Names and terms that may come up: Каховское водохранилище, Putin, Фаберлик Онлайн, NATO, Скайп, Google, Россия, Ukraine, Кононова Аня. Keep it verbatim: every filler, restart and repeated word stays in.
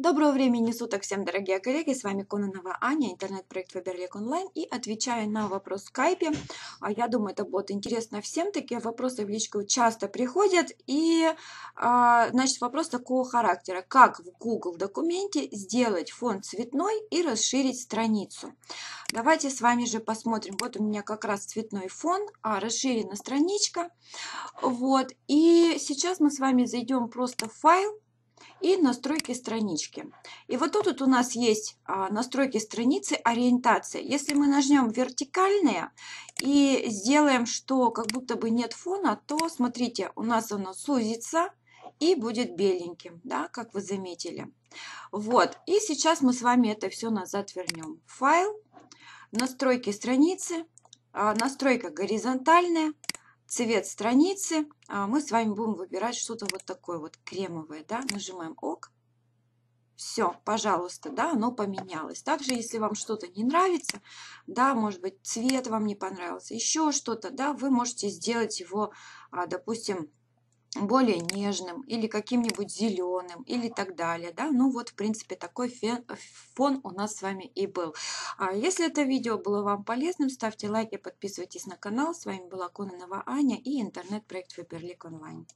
Доброго времени суток всем, дорогие коллеги, с вами Кононова Аня, интернет-проект Фаберлик Онлайн, и отвечаю на вопрос в скайпе. Я думаю, это будет интересно всем, такие вопросы в личку часто приходят, и, значит, вопрос такого характера: как в Google документе сделать фон цветной и расширить страницу? Давайте с вами же посмотрим. Вот у меня как раз цветной фон, а расширена страничка, вот, и сейчас мы с вами зайдем просто в файл и настройки странички. И вот тут вот у нас есть а, настройки страницы, ориентация. Если мы нажмем вертикальные и сделаем, что как будто бы нет фона, то смотрите, у нас оно сузится и будет беленьким, да, как вы заметили. Вот, и сейчас мы с вами это все назад вернем. Файл, настройки страницы, а, настройка горизонтальная, цвет страницы, мы с вами будем выбирать что-то вот такое вот кремовое, да, нажимаем ОК, все, пожалуйста, да, оно поменялось. Также, если вам что-то не нравится, да, может быть, цвет вам не понравился, еще что-то, да, вы можете сделать его, допустим, более нежным или каким-нибудь зеленым или так далее, да. Ну вот, в принципе, такой фон у нас с вами и был. Если это видео было вам полезным, ставьте лайки, подписывайтесь на канал. С вами была Кононова Аня и интернет-проект Фаберлик Онлайн.